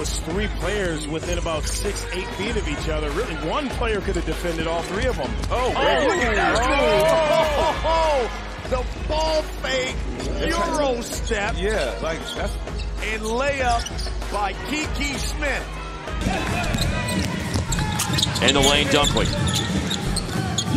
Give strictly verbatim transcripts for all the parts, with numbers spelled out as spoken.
was three players within about six, eight feet of each other. Really, one player could have defended all three of them. Oh, oh look at that. Oh, oh, oh, oh. The ball fake, Euro step. Yeah, like that's... And layup by Kiki Smith. And the lane Dunkley.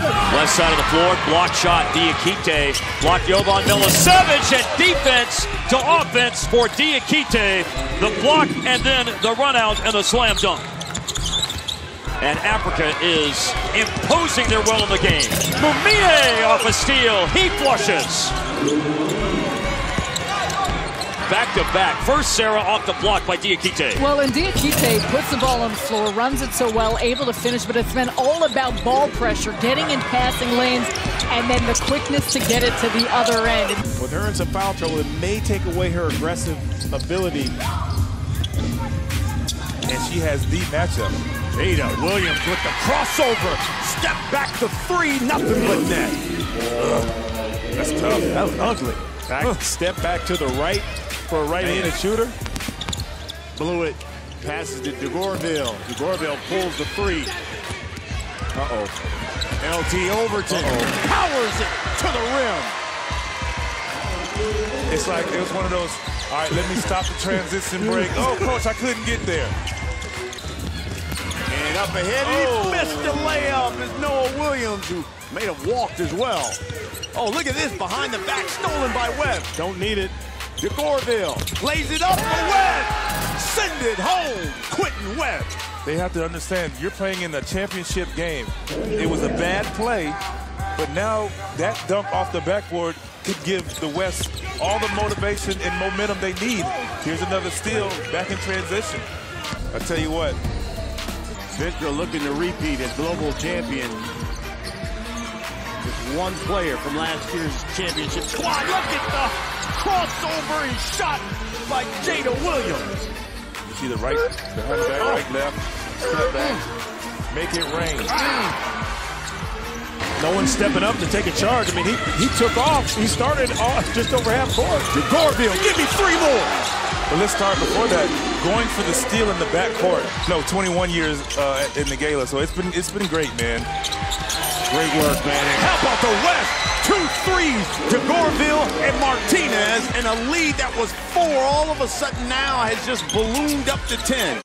Left side of the floor, block shot, Diakite. Block Jovan Milla Savage, and defense to offense for Diakite. The block and then the run out and the slam dunk. And Africa is imposing their will in the game. Mumiye off a steal, he flushes. Back-to-back. Back. First, Sarah off the block by Diakite. Well, and Diakite puts the ball on the floor, runs it so well, able to finish, but it's been all about ball pressure, getting in passing lanes, and then the quickness to get it to the other end. With her in some foul trouble, it may take away her aggressive ability. And she has the matchup. Ada Williams with the crossover. Step back to three, nothing but net. Ugh. That's tough. That was ugly. Back, uh. Step back to the right. For a right-handed shooter, blew it. Passes to DeGorville. DeGorville pulls the three. Uh-oh. L T Overton uh-oh. powers it to the rim. It's like it was one of those. All right, let me stop the transition break. Oh, coach, I couldn't get there. And up ahead, oh. he missed the layup. It's Noah Williams who made him walked as well. Oh, look at this behind the back, stolen by Webb. Don't need it. DeGorville lays it up for Webb. Send it home, Quinton Webb. They have to understand, you're playing in the championship game. It was a bad play, but now that dunk off the backboard could give the West all the motivation and momentum they need. Here's another steal, back in transition. I tell you what, Victor looking to repeat as global champion. Just one player from last year's championship squad. Look at the... crossover and shot by Jada Williams. You see the right, behind the back, right, left, step back, make it rain. No one's stepping up to take a charge. I mean, he, he took off. He started off just over half court. DeGorville, give me three more. But let's start before that. Going for the steal in the backcourt. No, twenty-one years uh, in the gala, so it's been it's been great, man. Great work, man. How about the West? Two threes to DeGorville and Martinez, and a lead that was four all of a sudden now has just ballooned up to ten.